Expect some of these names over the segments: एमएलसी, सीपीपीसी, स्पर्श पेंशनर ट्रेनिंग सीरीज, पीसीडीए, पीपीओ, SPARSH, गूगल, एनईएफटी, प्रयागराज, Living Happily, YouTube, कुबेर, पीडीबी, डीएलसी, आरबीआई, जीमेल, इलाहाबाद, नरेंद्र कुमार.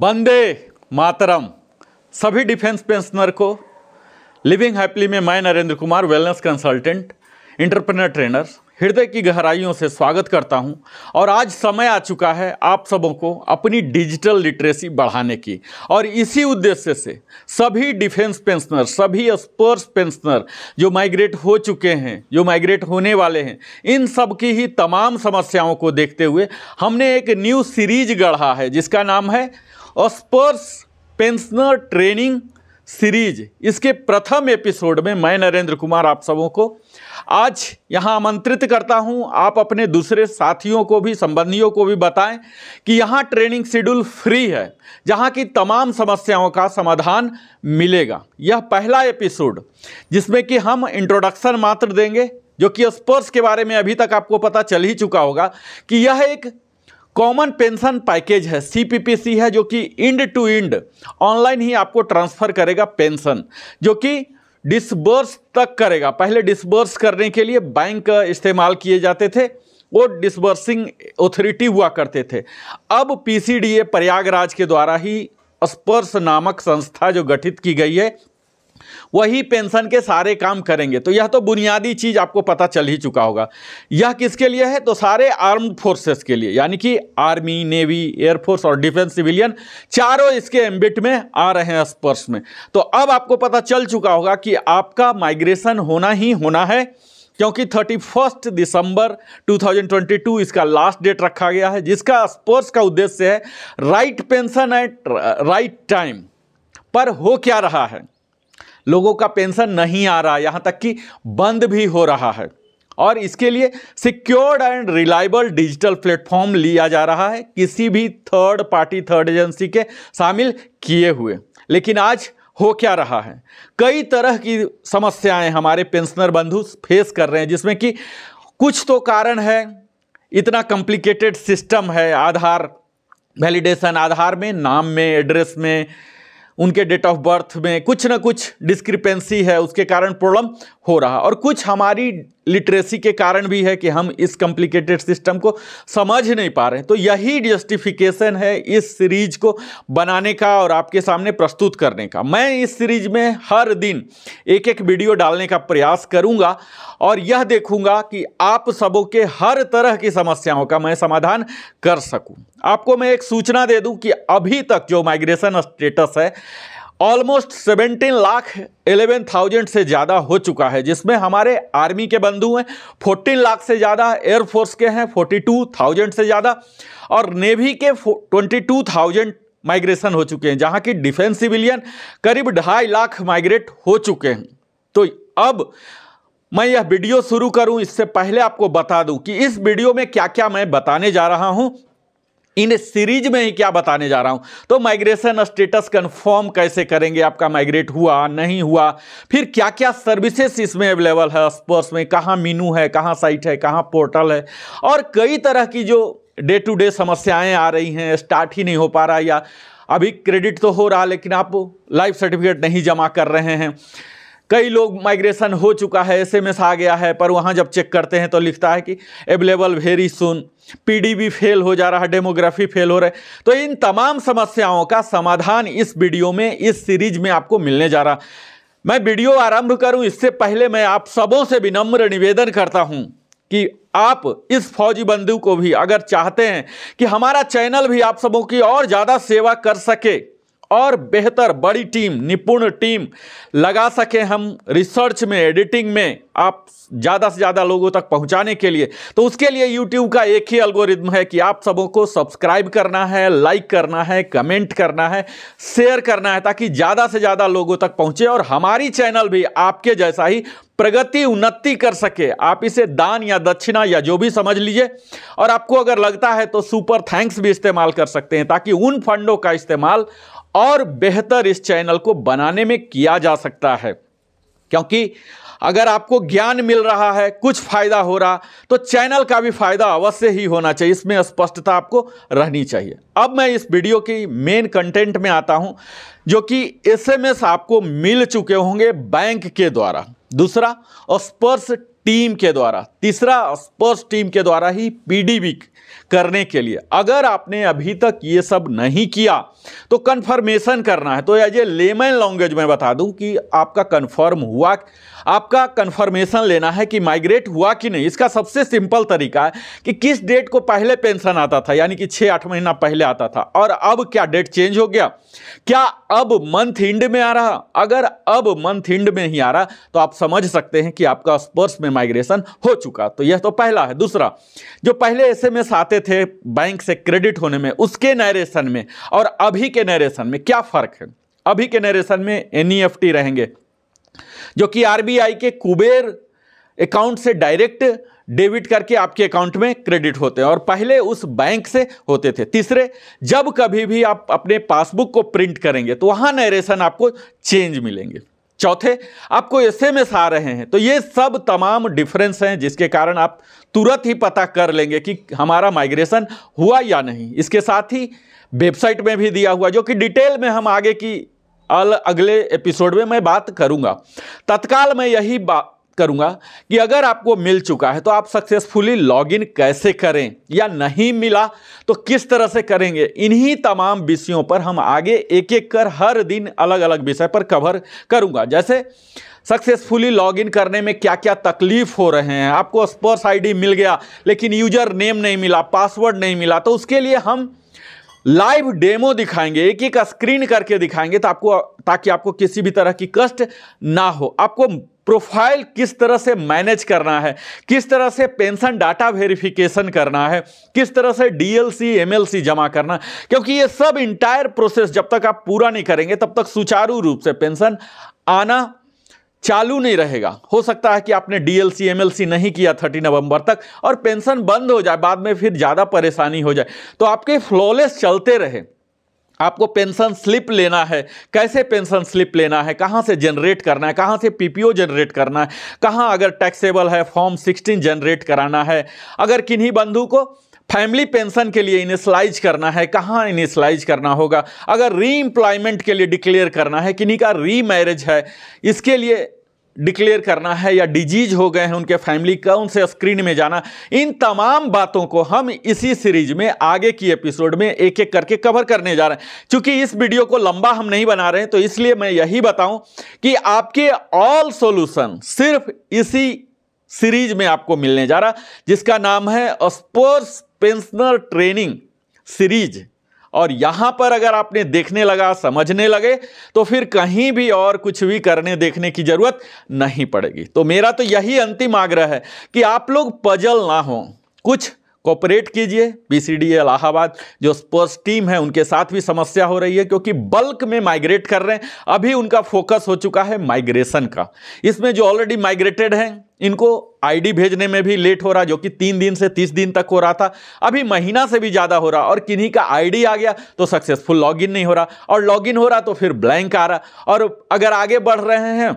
वंदे मातरम सभी defence pensioner को। लिविंग हैप्पीली में मैं नरेंद्र कुमार, wellness consultant, entrepreneur trainer, हृदय की गहराइयों से स्वागत करता हूं। और आज समय आ चुका है आप सबों को अपनी डिजिटल लिटरेसी बढ़ाने की, और इसी उद्देश्य से सभी डिफेंस पेंशनर, सभी स्पर्श पेंशनर जो माइग्रेट हो चुके हैं, जो माइग्रेट होने वाले हैं, इन सब की ही तमाम समस्याओं को देखते हुए हमने एक न्यू सीरीज गढ़ा है जिसका नाम है स्पर्श पेंशनर ट्रेनिंग सीरीज। इसके प्रथम एपिसोड में मैं नरेंद्र कुमार आप सबों को आज यहाँ आमंत्रित करता हूँ। आप अपने दूसरे साथियों को भी, संबंधियों को भी बताएं कि यहाँ ट्रेनिंग शेड्यूल फ्री है, जहाँ की तमाम समस्याओं का समाधान मिलेगा। यह पहला एपिसोड जिसमें कि हम इंट्रोडक्शन मात्र देंगे, जो कि स्पर्श के बारे में अभी तक आपको पता चल ही चुका होगा कि यह एक कॉमन पेंशन पैकेज है, सीपीपीसी है, जो कि इंड टू इंड ऑनलाइन ही आपको ट्रांसफ़र करेगा पेंशन, जो कि डिसबर्स तक करेगा। पहले डिसबर्स करने के लिए बैंक इस्तेमाल किए जाते थे, वो डिसबर्सिंग अथॉरिटी हुआ करते थे। अब पीसीडीए प्रयागराज के द्वारा ही स्पर्श नामक संस्था जो गठित की गई है, वही पेंशन के सारे काम करेंगे। तो यह तो बुनियादी चीज आपको पता चल ही चुका होगा। यह किसके लिए है? तो सारे आर्म्ड फोर्सेस के लिए, यानी कि आर्मी, नेवी, एयरफोर्स और डिफेंस सिविलियन चारों इसके एम्बिट में आ रहे हैं स्पर्श में। तो अब आपको पता चल चुका होगा कि आपका माइग्रेशन होना ही होना है, क्योंकि 31 दिसंबर 2022 इसका लास्ट डेट रखा गया है, जिसका स्पर्श का उद्देश्य है right pension at right time. पर हो क्या रहा है? लोगों का पेंशन नहीं आ रहा, यहाँ तक कि बंद भी हो रहा है। और इसके लिए secured and reliable digital platform लिया जा रहा है, किसी भी थर्ड पार्टी, थर्ड एजेंसी के शामिल किए हुए। लेकिन आज हो क्या रहा है? कई तरह की समस्याएं हमारे पेंशनर बंधु फेस कर रहे हैं, जिसमें कि कुछ तो कारण है, इतना कॉम्प्लिकेटेड सिस्टम है। आधार वैलिडेशन, आधार में नाम में, एड्रेस में, उनके डेट ऑफ बर्थ में कुछ ना कुछ डिस्क्रिपेंसी है, उसके कारण प्रॉब्लम हो रहा। और कुछ हमारी लिटरेसी के कारण भी है कि हम इस कॉम्प्लिकेटेड सिस्टम को समझ नहीं पा रहे हैं। तो यही जस्टिफिकेशन है इस सीरीज को बनाने का और आपके सामने प्रस्तुत करने का। मैं इस सीरीज में हर दिन एक एक वीडियो डालने का प्रयास करूंगा और यह देखूंगा कि आप सबों के हर तरह की समस्याओं का मैं समाधान कर सकूं। आपको मैं एक सूचना दे दूं कि अभी तक जो माइग्रेशन स्टेटस है ऑलमोस्ट 17,11,000 से ज़्यादा हो चुका है, जिसमें हमारे आर्मी के बंधु हैं 14 लाख से ज़्यादा, एयरफोर्स के हैं 42,000 से ज़्यादा, और नेवी के 22,000 माइग्रेशन हो चुके हैं, जहां की डिफेंस सिविलियन करीब 2.5 लाख माइग्रेट हो चुके हैं। तो अब मैं यह वीडियो शुरू करूं, इससे पहले आपको बता दूं कि इस वीडियो में क्या क्या मैं बताने जा रहा हूं, इन सीरीज में ही क्या बताने जा रहा हूं। तो माइग्रेशन स्टेटस कंफर्म कैसे करेंगे, आपका माइग्रेट हुआ नहीं हुआ, फिर क्या क्या सर्विसेज इसमें अवेलेबल है स्पर्श में, कहाँ मीनू है, कहाँ साइट है, कहाँ पोर्टल है, और कई तरह की जो डे टू डे समस्याएं आ रही हैं, स्टार्ट ही नहीं हो पा रहा, या अभी क्रेडिट तो हो रहा लेकिन आप लाइफ सर्टिफिकेट नहीं जमा कर रहे हैं। कई लोग माइग्रेशन हो चुका है, एसएमएस आ गया है, पर वहाँ जब चेक करते हैं तो लिखता है कि available very soon, पीडीबी fail हो जा रहा है, डेमोग्राफी फेल हो रहा है। तो इन तमाम समस्याओं का समाधान इस वीडियो में, इस सीरीज में आपको मिलने जा रहा। मैं वीडियो आरंभ करूँ इससे पहले मैं आप सबों से विनम्र निवेदन करता हूँ कि आप इस फौजी बंधु को भी अगर चाहते हैं कि हमारा चैनल भी आप सबों की और ज़्यादा सेवा कर सके और बेहतर बड़ी टीम, निपुण टीम लगा सके हम रिसर्च में, एडिटिंग में, आप ज़्यादा से ज़्यादा लोगों तक पहुंचाने के लिए, तो उसके लिए YouTube का एक ही एल्गोरिदम है कि आप सबों को सब्सक्राइब करना है, लाइक करना है, कमेंट करना है, शेयर करना है, ताकि ज़्यादा से ज़्यादा लोगों तक पहुंचे और हमारी चैनल भी आपके जैसा ही प्रगति, उन्नति कर सके। आप इसे दान या दक्षिणा या जो भी समझ लीजिए, और आपको अगर लगता है तो सुपर थैंक्स भी इस्तेमाल कर सकते हैं, ताकि उन फंडों का इस्तेमाल और बेहतर इस चैनल को बनाने में किया जा सकता है। क्योंकि अगर आपको ज्ञान मिल रहा है, कुछ फायदा हो रहा, तो चैनल का भी फायदा अवश्य ही होना चाहिए, इसमें स्पष्टता आपको रहनी चाहिए। अब मैं इस वीडियो की मेन कंटेंट में आता हूं, जो कि एसएमएस आपको मिल चुके होंगे बैंक के द्वारा, दूसरा स्पर्श टीम के द्वारा, तीसरा स्पर्श टीम के द्वारा ही पीडीबी करने के लिए। अगर आपने अभी तक ये सब नहीं किया तो कन्फर्मेशन करना है। तो एज ए लेमन लैंग्वेज में बता दूं कि आपका कन्फर्म हुआ, आपका कन्फर्मेशन लेना है कि माइग्रेट हुआ कि नहीं। इसका सबसे सिंपल तरीका है कि किस डेट को पहले पेंशन आता था, यानी कि 6-8 महीना पहले आता था, और अब क्या डेट चेंज हो गया, क्या अब मंथ एंड में आ रहा। अगर अब मंथ एंड में ही आ रहा तो आप समझ सकते हैं कि आपका स्पर्श में माइग्रेशन हो चुका। तो यह तो पहला है। दूसरा, जो पहले एसएमएस आते थे बैंक से क्रेडिट होने में, उसके नरेशन में और अभी के नरेशन में क्या फर्क है। अभी के नरेशन में एनईएफटी रहेंगे, जो कि आरबीआई के कुबेर अकाउंट से डायरेक्ट डेबिट करके आपके अकाउंट में क्रेडिट होते हैं, और पहले उस बैंक से होते थे। तीसरे, जब कभी भी आप अपने पासबुक को प्रिंट करेंगे तो वहां नरेशन आपको चेंज मिलेंगे। चौथे, आपको एसएमएस आ रहे हैं। तो ये सब तमाम डिफरेंस हैं जिसके कारण आप तुरंत ही पता कर लेंगे कि हमारा माइग्रेशन हुआ या नहीं। इसके साथ ही वेबसाइट में भी दिया हुआ, जो कि डिटेल में हम आगे की अगले एपिसोड में मैं बात करूंगा। तत्काल मैं यही बात करूंगा कि अगर आपको मिल चुका है तो आप सक्सेसफुली लॉगिन कैसे करें, या नहीं मिला तो किस तरह से करेंगे। इन्हीं तमाम विषयों पर हम आगे एक एक कर हर दिन अलग अलग विषय पर कवर करूंगा। जैसे सक्सेसफुली लॉगिन करने में क्या क्या तकलीफ हो रहे हैं, आपको स्पर्श आईडी मिल गया लेकिन यूजर नेम नहीं मिला, पासवर्ड नहीं मिला, तो उसके लिए हम लाइव डेमो दिखाएंगे, एक एक स्क्रीन करके दिखाएंगे, ताकि आपको किसी भी तरह की कष्ट ना हो। आपको प्रोफाइल किस तरह से मैनेज करना है, किस तरह से पेंशन डाटा वेरिफिकेशन करना है, किस तरह से डीएलसी एमएलसी जमा करना, क्योंकि ये सब इंटायर प्रोसेस जब तक आप पूरा नहीं करेंगे तब तक सुचारू रूप से पेंशन आना चालू नहीं रहेगा। हो सकता है कि आपने डीएलसी एमएलसी नहीं किया 30 नवंबर तक और पेंशन बंद हो जाए, बाद में फिर ज़्यादा परेशानी हो जाए। तो आपके फ्लॉलेस चलते रहे। आपको पेंशन स्लिप लेना है, कैसे पेंशन स्लिप लेना है, कहाँ से जनरेट करना है, कहाँ से पीपीओ जनरेट करना है, कहाँ अगर टैक्सेबल है फॉर्म 16 जनरेट कराना है, अगर किन्हीं बंधु को फैमिली पेंशन के लिए इनिशलाइज करना है, कहाँ इनिशलाइज करना होगा, अगर री एम्प्लॉयमेंट के लिए डिक्लेयर करना है, किन्हीं का री मैरिज है इसके लिए डिक्लेयर करना है, या डिजीज हो गए हैं उनके फैमिली कौन से स्क्रीन में जाना। इन तमाम बातों को हम इसी सीरीज में आगे की एपिसोड में एक एक करके कवर करने जा रहे हैं। चूंकि इस वीडियो को लंबा हम नहीं बना रहे हैं तो इसलिए मैं यही बताऊं कि आपके ऑल सॉल्यूशन सिर्फ इसी सीरीज में आपको मिलने जा रहा, जिसका नाम है स्पर्श पेंशनर ट्रेनिंग सीरीज। और यहाँ पर अगर आपने देखने लगा, समझने लगे, तो फिर कहीं भी और कुछ भी करने देखने की ज़रूरत नहीं पड़ेगी। तो मेरा तो यही अंतिम आग्रह है कि आप लोग पजल ना हो, कुछ कोऑपरेट कीजिए। पीसीडीए इलाहाबाद जो स्पर्श टीम है उनके साथ भी समस्या हो रही है, क्योंकि बल्क में माइग्रेट कर रहे हैं। अभी उनका फोकस हो चुका है माइग्रेशन का। इसमें जो ऑलरेडी माइग्रेटेड हैं इनको आईडी भेजने में भी लेट हो रहा, जो कि 3 दिन से 30 दिन तक हो रहा था, अभी महीना से भी ज़्यादा हो रहा। और किन्हीं का आईडी आ गया तो सक्सेसफुल लॉगिन नहीं हो रहा, और लॉगिन हो रहा तो फिर ब्लैंक आ रहा, और अगर आगे बढ़ रहे हैं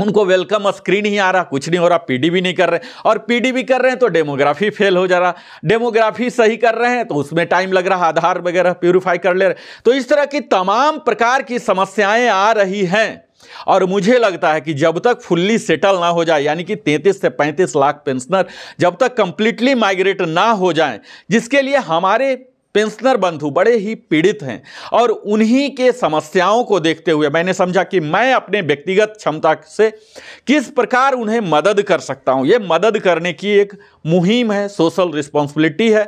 उनको वेलकम स्क्रीन ही आ रहा, कुछ नहीं हो रहा, पीडी भी नहीं कर रहे, और पीडी भी कर रहे हैं तो डेमोग्राफी फेल हो जा रहा, डेमोग्राफी सही कर रहे हैं तो उसमें टाइम लग रहा, आधार वगैरह प्यूरिफाई कर ले रहे। तो इस तरह की तमाम प्रकार की समस्याएं आ रही हैं, और मुझे लगता है कि जब तक फुल्ली सेटल ना हो जाए, यानी कि 33 से 35 लाख पेंशनर जब तक कंप्लीटली माइग्रेट ना हो जाए, जिसके लिए हमारे पेंशनर बंधु बड़े ही पीड़ित हैं, और उन्हीं के समस्याओं को देखते हुए मैंने समझा कि मैं अपने व्यक्तिगत क्षमता से किस प्रकार उन्हें मदद कर सकता हूं। ये मदद करने की एक मुहिम है, सोशल रिस्पॉन्सिबिलिटी है।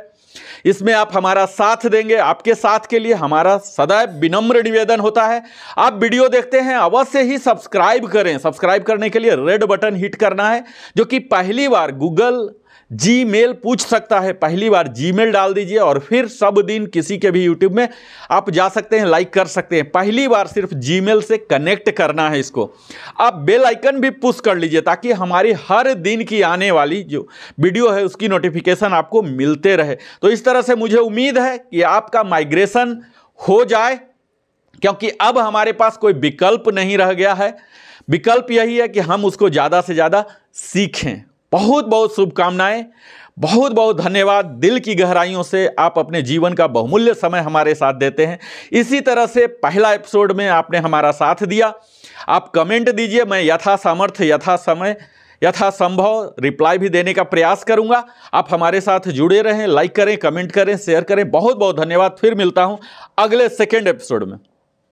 इसमें आप हमारा साथ देंगे, आपके साथ के लिए हमारा सदैव विनम्र निवेदन होता है। आप वीडियो देखते हैं अवश्य ही सब्सक्राइब करें। सब्सक्राइब करने के लिए रेड बटन हिट करना है, जो कि पहली बार गूगल जीमेल पूछ सकता है। पहली बार जीमेल डाल दीजिए और फिर सब दिन किसी के भी यूट्यूब में आप जा सकते हैं, लाइक कर सकते हैं। पहली बार सिर्फ जीमेल से कनेक्ट करना है इसको। आप बेल आइकन भी पुश कर लीजिए ताकि हमारी हर दिन की आने वाली जो वीडियो है उसकी नोटिफिकेशन आपको मिलते रहे। तो इस तरह से मुझे उम्मीद है कि आपका माइग्रेशन हो जाए, क्योंकि अब हमारे पास कोई विकल्प नहीं रह गया है। विकल्प यही है कि हम उसको ज़्यादा से ज़्यादा सीखें। बहुत बहुत शुभकामनाएं, बहुत बहुत धन्यवाद। दिल की गहराइयों से आप अपने जीवन का बहुमूल्य समय हमारे साथ देते हैं। इसी तरह से पहला एपिसोड में आपने हमारा साथ दिया। आप कमेंट दीजिए, मैं यथासामर्थ्य यथा समय यथासंभव रिप्लाई भी देने का प्रयास करूंगा। आप हमारे साथ जुड़े रहें, लाइक करें, कमेंट करें, शेयर करें। बहुत बहुत धन्यवाद। फिर मिलता हूं अगले सेकेंड एपिसोड में।